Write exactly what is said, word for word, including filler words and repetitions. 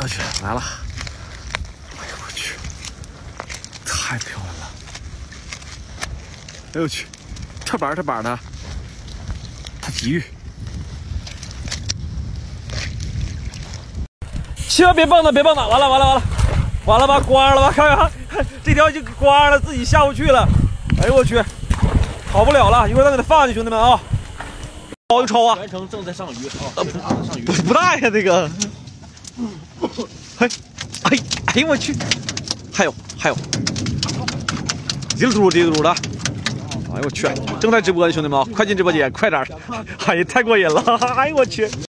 我去，来了！哎呦我去，太漂亮了！哎呦我去，跳板跳板的，他体育。千万别蹦跶，别蹦跶！完了完了完了，完了吧，刮了吧！看看，这条已经刮了，自己下不去了。哎呦我去，跑不了了！一会儿再给它放去，兄弟们啊！超就超啊！全程正在上鱼啊！上鱼不大呀，这个。 哎，哎，哎呦我去！还有还有，一个嘟噜一个嘟噜的。哎呦我去！正在直播呢，兄弟们，快进直播间，快点！哎呀，太过瘾了！哎呦我去！